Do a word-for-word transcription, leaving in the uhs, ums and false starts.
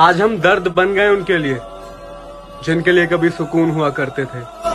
आज हम दर्द बन गए उनके लिए जिनके लिए कभी सुकून हुआ करते थे।